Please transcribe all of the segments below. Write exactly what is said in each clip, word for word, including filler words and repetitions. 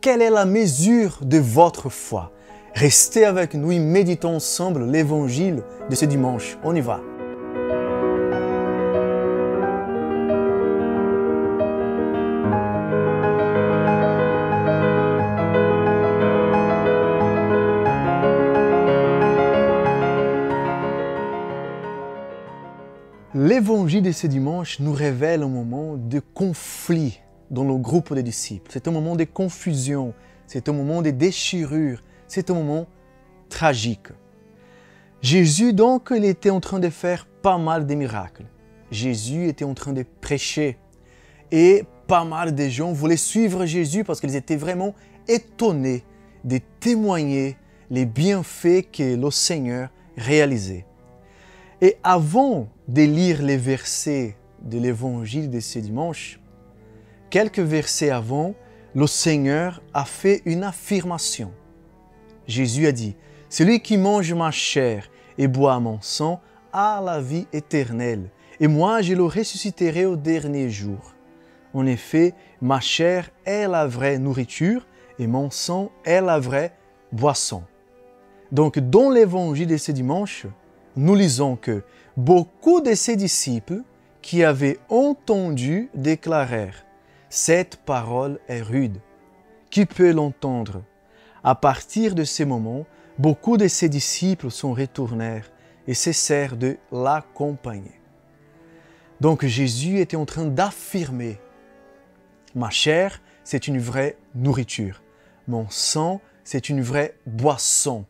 Quelle est la mesure de votre foi? Restez avec nous et méditons ensemble l'évangile de ce dimanche. On y va! L'évangile de ce dimanche nous révèle un moment de conflit dans le groupe des disciples. C'est un moment de confusion, c'est un moment de déchirure, c'est un moment tragique. Jésus donc, il était en train de faire pas mal de miracles. Jésus était en train de prêcher et pas mal de gens voulaient suivre Jésus parce qu'ils étaient vraiment étonnés de témoigner les bienfaits que le Seigneur réalisait. Et avant de lire les versets de l'évangile de ce dimanche, quelques versets avant, le Seigneur a fait une affirmation. Jésus a dit « Celui qui mange ma chair et boit mon sang a la vie éternelle, et moi je le ressusciterai au dernier jour. En effet, ma chair est la vraie nourriture et mon sang est la vraie boisson. » Donc dans l'évangile de ce dimanche, nous lisons que beaucoup de ses disciples qui avaient entendu déclarèrent « Cette parole est rude. Qui peut l'entendre ?» À partir de ce moment, beaucoup de ses disciples sont retournés et cessèrent de l'accompagner. Donc Jésus était en train d'affirmer « Ma chair, c'est une vraie nourriture. Mon sang, c'est une vraie boisson. »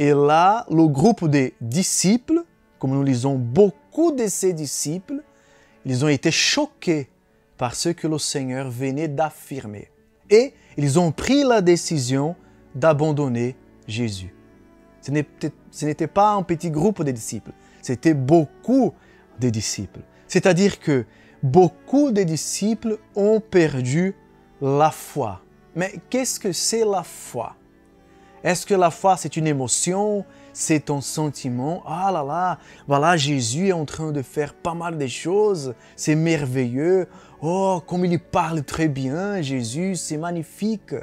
Et là, le groupe des disciples, comme nous lisons, beaucoup de ses disciples, ils ont été choqués par ce que le Seigneur venait d'affirmer. Et ils ont pris la décision d'abandonner Jésus. Ce n'était pas un petit groupe de disciples, c'était beaucoup de disciples. C'est-à-dire que beaucoup de disciples ont perdu la foi. Mais qu'est-ce que c'est la foi? Est-ce que la foi, c'est une émotion, c'est un sentiment? Ah là là, voilà, Jésus est en train de faire pas mal de choses, c'est merveilleux. Oh, comme il parle très bien, Jésus, c'est magnifique.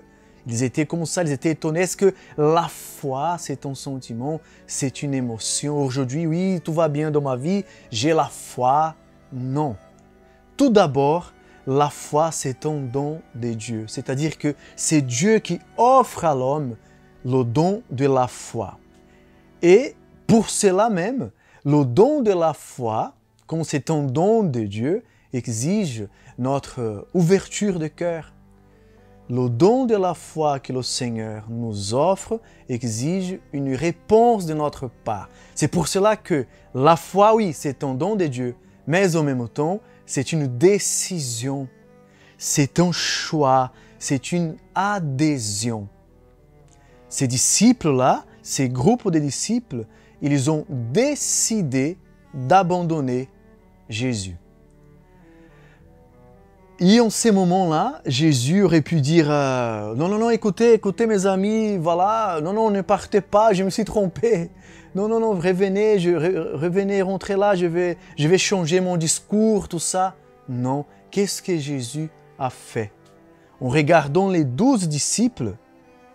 Ils étaient comme ça, ils étaient étonnés. Est-ce que la foi, c'est un sentiment, c'est une émotion? Aujourd'hui, oui, tout va bien dans ma vie, j'ai la foi. Non. Tout d'abord, la foi, c'est un don de Dieu. C'est-à-dire que c'est Dieu qui offre à l'homme le don de la foi. Et pour cela même, le don de la foi, comme c'est un don de Dieu, exige notre ouverture de cœur. Le don de la foi que le Seigneur nous offre exige une réponse de notre part. C'est pour cela que la foi, oui, c'est un don de Dieu, mais en même temps, c'est une décision, c'est un choix, c'est une adhésion. Ces disciples-là, ces groupes de disciples, ils ont décidé d'abandonner Jésus. Et en ces moments-là, Jésus aurait pu dire euh, « Non, non, non, écoutez, écoutez mes amis, voilà, non, non, ne partez pas, je me suis trompé. Non, non, non, revenez, je, revenez, rentrez là, je vais, je vais changer mon discours, tout ça. » Non, qu'est-ce que Jésus a fait? En regardant les douze disciples,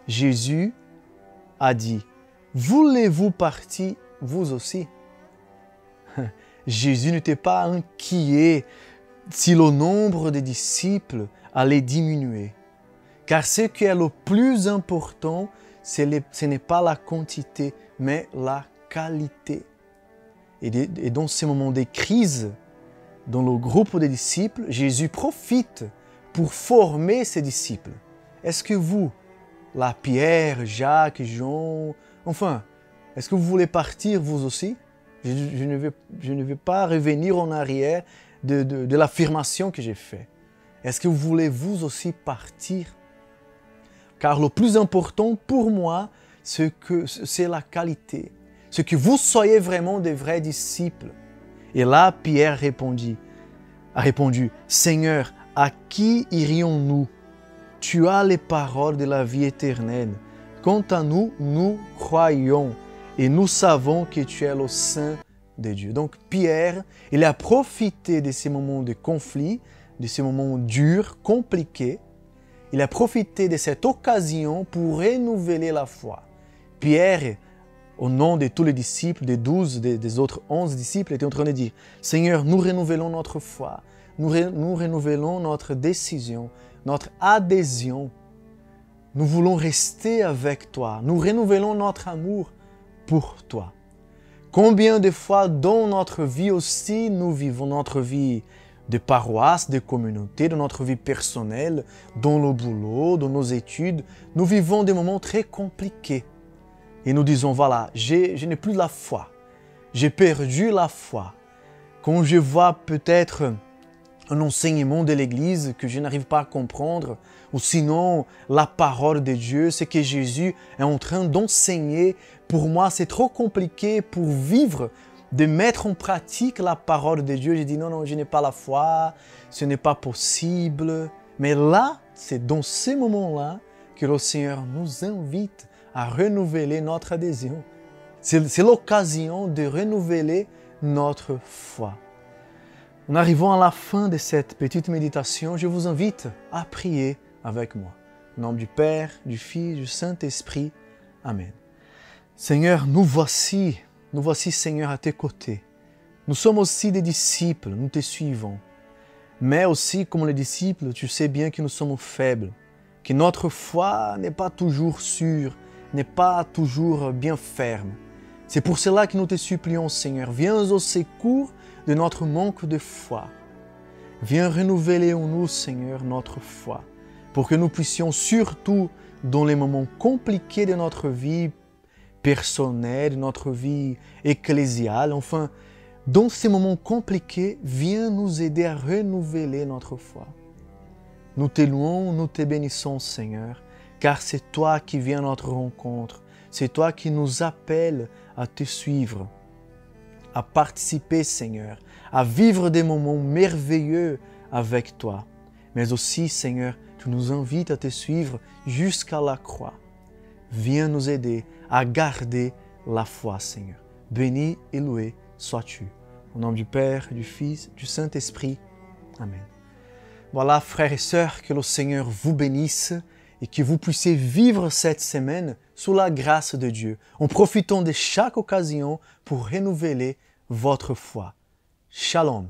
Jésus a dit, « Voulez-vous partir, vous aussi ?» Jésus n'était pas inquiet si le nombre de disciples allait diminuer. Car ce qui est le plus important, le, ce n'est pas la quantité, mais la qualité. Et, de, et dans ces moments de crise, dans le groupe des disciples, Jésus profite pour former ses disciples. Est-ce que vous, la Pierre, Jacques, Jean, enfin, est-ce que vous voulez partir vous aussi? Je, je, ne vais, je ne vais pas revenir en arrière de, de, de l'affirmation que j'ai faite. Est-ce que vous voulez vous aussi partir? Car le plus important pour moi, c'est que c'est la qualité. C'est que vous soyez vraiment des vrais disciples. Et là, Pierre répondit, a répondu, « Seigneur, à qui irions-nous? Tu as les paroles de la vie éternelle. Quant à nous, nous croyons et nous savons que tu es le Saint de Dieu. » Donc Pierre, il a profité de ces moments de conflit, de ces moments durs, compliqués. il a profité de cette occasion pour renouveler la foi. Pierre, au nom de tous les disciples, des douze, des, des autres onze disciples, était en train de dire « Seigneur, nous renouvelons notre foi, nous, re, nous renouvelons notre décision, notre adhésion. Nous voulons rester avec toi, nous renouvelons notre amour pour toi. » Combien de fois dans notre vie aussi, nous vivons notre vie de paroisse, de communauté, de notre vie personnelle, dans le boulot, dans nos études, nous vivons des moments très compliqués. Et nous disons, voilà, je n'ai plus la foi, j'ai perdu la foi. Quand je vois peut-être un enseignement de l'Église que je n'arrive pas à comprendre, ou sinon la parole de Dieu, ce que Jésus est en train d'enseigner, pour moi c'est trop compliqué pour vivre, de mettre en pratique la parole de Dieu. Je dis non, non, je n'ai pas la foi, ce n'est pas possible. Mais là, c'est dans ces moments-là que le Seigneur nous invite à renouveler notre adhésion. C'est l'occasion de renouveler notre foi. En arrivant à la fin de cette petite méditation, je vous invite à prier avec moi. Au nom du Père, du Fils, du Saint-Esprit. Amen. Seigneur, nous voici, nous voici, Seigneur, à tes côtés. Nous sommes aussi des disciples, nous te suivons. Mais aussi, comme les disciples, tu sais bien que nous sommes faibles, que notre foi n'est pas toujours sûre, n'est pas toujours bien ferme. C'est pour cela que nous te supplions, Seigneur, viens au secours de notre manque de foi. Viens renouveler en nous, Seigneur, notre foi, pour que nous puissions, surtout dans les moments compliqués de notre vie personnelle, de notre vie ecclésiale, enfin, dans ces moments compliqués, viens nous aider à renouveler notre foi. Nous te louons, nous te bénissons, Seigneur, car c'est toi qui viens à notre rencontre, c'est toi qui nous appelles à te suivre, à participer, Seigneur, à vivre des moments merveilleux avec toi. Mais aussi, Seigneur, tu nous invites à te suivre jusqu'à la croix. Viens nous aider à garder la foi, Seigneur. Béni et loué sois-tu. Au nom du Père, du Fils, du Saint-Esprit. Amen. Voilà, frères et sœurs, que le Seigneur vous bénisse et que vous puissiez vivre cette semaine sous la grâce de Dieu, en profitant de chaque occasion pour renouveler votre foi. Shalom.